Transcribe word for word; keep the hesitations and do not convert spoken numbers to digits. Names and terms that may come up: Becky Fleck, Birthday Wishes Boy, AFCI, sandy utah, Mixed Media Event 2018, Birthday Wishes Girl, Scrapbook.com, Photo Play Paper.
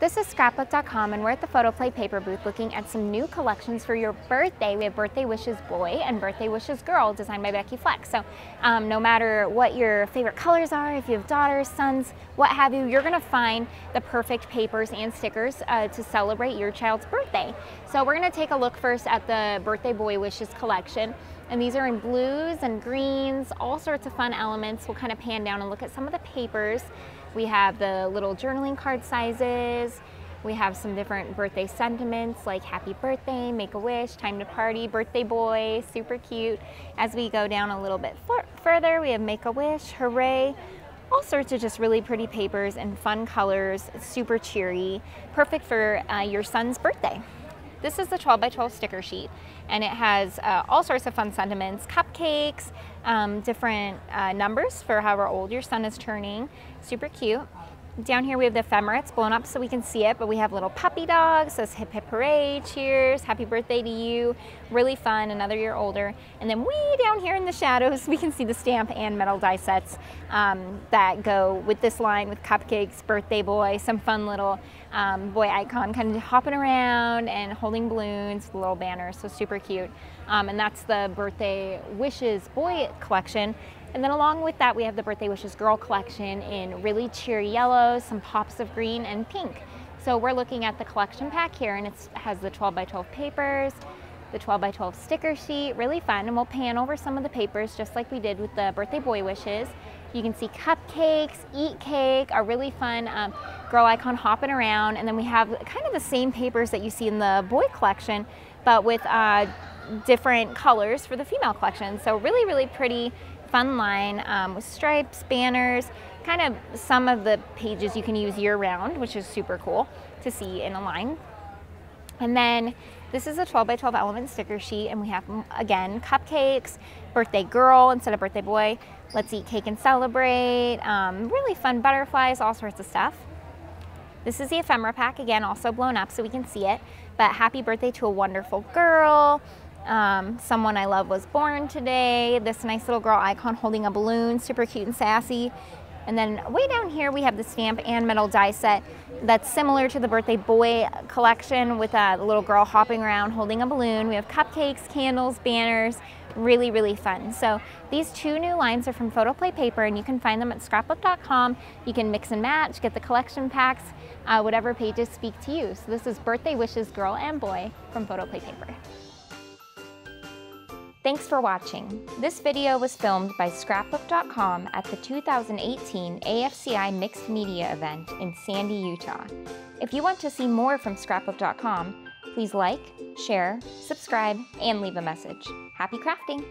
This is Scrapbook dot com, and we're at the Photo Play Paper booth looking at some new collections for your birthday. We have Birthday Wishes Boy and Birthday Wishes Girl, designed by Becky Fleck. So um, no matter what your favorite colors are, if you have daughters, sons, what have you, you're gonna find the perfect papers and stickers uh, to celebrate your child's birthday. So we're gonna take a look first at the Birthday Boy Wishes collection. And these are in blues and greens, all sorts of fun elements. We'll kind of pan down and look at some of the papers. We have the little journaling card sizes. We have some different birthday sentiments like happy birthday, make a wish, time to party, birthday boy, super cute. As we go down a little bit further, we have make a wish, hooray. All sorts of just really pretty papers and fun colors, super cheery, perfect for uh, your son's birthday. This is the twelve by twelve sticker sheet, and it has uh, all sorts of fun sentiments, cupcakes, um, different uh, numbers for however old your son is turning. Super cute. Down here we have the ephemera. It's blown up so we can see it, but we have little puppy dogs, says hip hip hooray, cheers, happy birthday to you. Really fun, another year older. And then way down here in the shadows, we can see the stamp and metal die sets um, that go with this line with cupcakes, birthday boy, some fun little um, boy icon kind of hopping around and holding balloons with little banners, so super cute. Um, and that's the Birthday Wishes Boy collection. And then along with that, we have the Birthday Wishes Girl collection in really cheery yellows, some pops of green and pink. So we're looking at the collection pack here, and it has the twelve by twelve papers, the twelve by twelve sticker sheet, really fun. And we'll pan over some of the papers just like we did with the Birthday Boy Wishes. You can see cupcakes, eat cake, a really fun um, girl icon hopping around. And then we have kind of the same papers that you see in the boy collection, but with uh, different colors for the female collection. So really, really pretty. Fun line um, with stripes, banners, kind of some of the pages you can use year round, which is super cool to see in a line. And then this is a twelve by twelve element sticker sheet, and we have, again, cupcakes, birthday girl instead of birthday boy, let's eat cake and celebrate, um, really fun butterflies, all sorts of stuff. This is the ephemera pack, again, also blown up so we can see it, but happy birthday to a wonderful girl. Um, someone I love was born today. This nice little girl icon holding a balloon, super cute and sassy. And then way down here we have the stamp and metal die set that's similar to the Birthday Boy collection with a little girl hopping around holding a balloon. We have cupcakes, candles, banners, really, really fun. So these two new lines are from Photo Play Paper, and you can find them at scrapbook dot com. You can mix and match, get the collection packs, uh, whatever pages speak to you. So this is Birthday Wishes Girl and Boy from Photo Play Paper. Thanks for watching. This video was filmed by Scrapbook dot com at the two thousand eighteen A F C I Mixed Media event in Sandy, Utah. If you want to see more from Scrapbook dot com, please like, share, subscribe, and leave a message. Happy crafting!